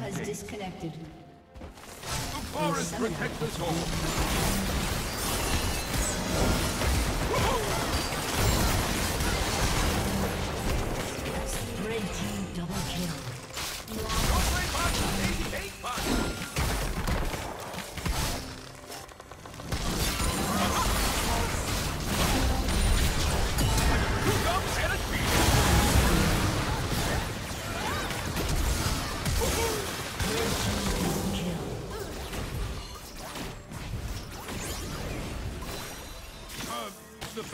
Has disconnected. The forest protects us all.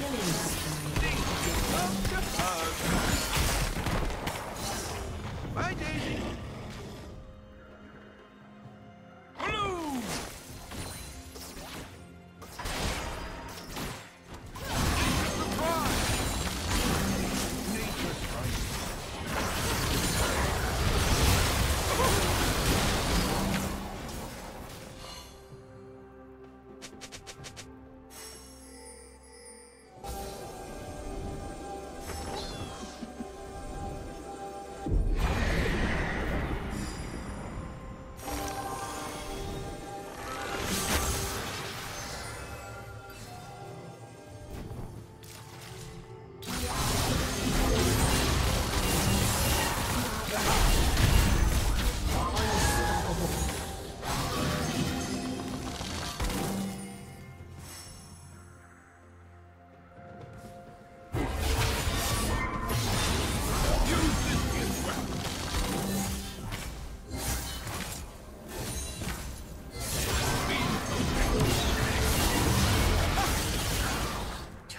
Killing. Bye, Daisy. Hello. Surprise. Nature's right.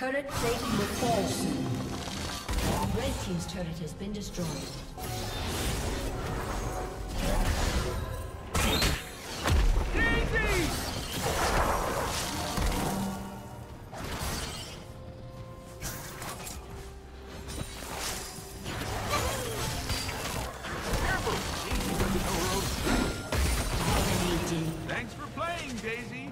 Turret plating will fall soon. Red team's turret has been destroyed. Thanks for playing, Daisy.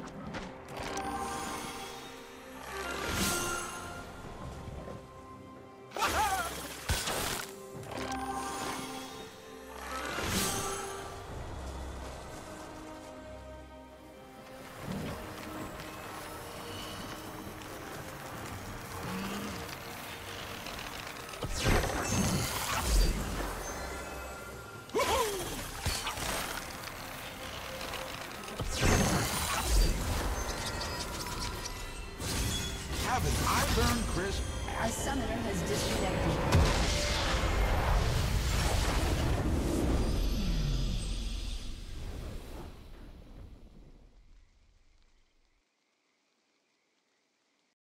Haven't I learned, Chris? Our summoner has disconnected.